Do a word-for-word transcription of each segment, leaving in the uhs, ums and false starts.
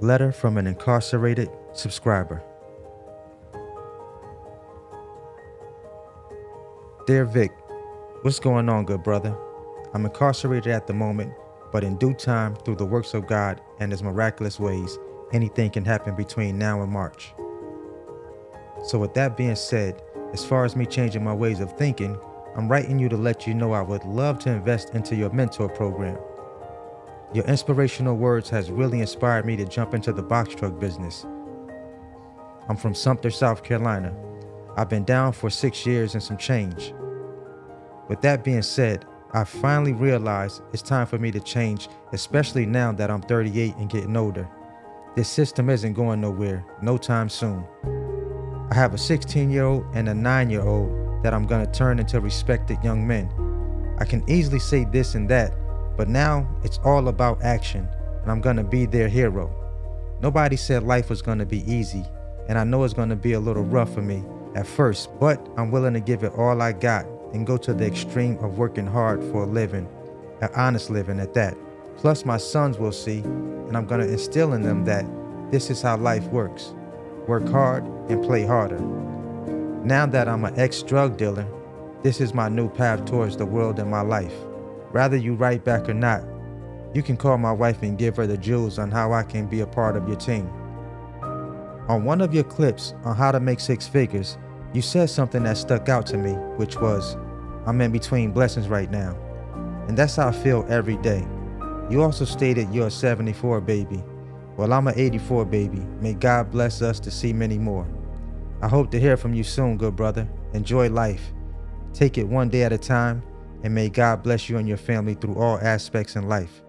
Letter from an incarcerated subscriber. Dear Vic, what's going on, good brother? I'm incarcerated at the moment, but in due time, through the works of God and his miraculous ways, anything can happen between now and March. So with that being said, as far as me changing my ways of thinking, I'm writing you to let you know I would love to invest into your mentor program. Your inspirational words has really inspired me to jump into the box truck business. I'm from Sumter, South Carolina. I've been down for six years and some change. With that being said, I finally realized it's time for me to change, especially now that I'm thirty-eight and getting older. This system isn't going nowhere, no time soon. I have a sixteen-year-old and a nine-year-old that I'm gonna turn into respected young men. I can easily say this and that, but now it's all about action, and I'm gonna be their hero. Nobody said life was gonna be easy, and I know it's gonna be a little rough for me at first, but I'm willing to give it all I got and go to the extreme of working hard for a living, an honest living at that. Plus my sons will see, and I'm gonna instill in them that this is how life works. Work hard and play harder. Now that I'm an ex-drug dealer, this is my new path towards the world and my life. Rather you write back or not, you can call my wife and give her the jewels on how I can be a part of your team. On one of your clips on how to make six figures, you said something that stuck out to me, which was, I'm in between blessings right now. And that's how I feel every day. You also stated you're a seventy-four baby. Well, I'm an eighty-four baby. May God bless us to see many more. I hope to hear from you soon, good brother. Enjoy life. Take it one day at a time, and may God bless you and your family through all aspects in life.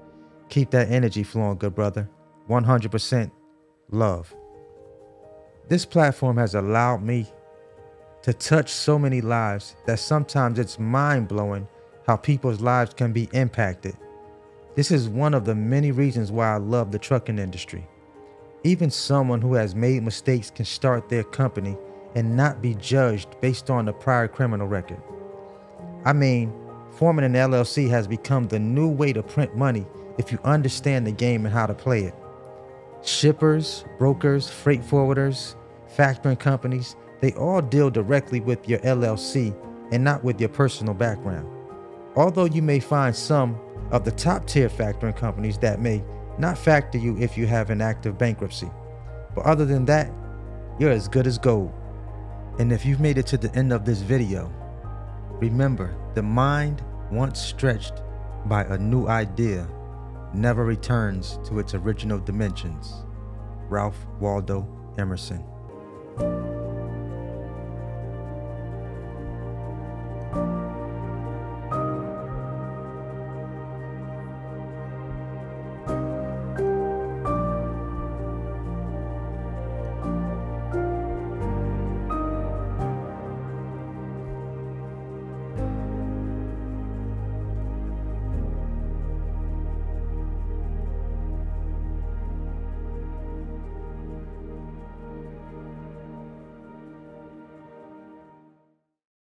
Keep that energy flowing, good brother. one hundred percent love. This platform has allowed me to touch so many lives that sometimes it's mind-blowing how people's lives can be impacted. This is one of the many reasons why I love the trucking industry. Even someone who has made mistakes can start their company and not be judged based on the prior criminal record. I mean, forming an L L C has become the new way to print money if you understand the game and how to play it. Shippers, brokers, freight forwarders, factoring companies, they all deal directly with your L L C and not with your personal background. Although you may find some of the top tier factoring companies that may not factor you if you have an active bankruptcy. But other than that, you're as good as gold. And if you've made it to the end of this video, remember, the mind once stretched by a new idea never returns to its original dimensions. Ralph Waldo Emerson.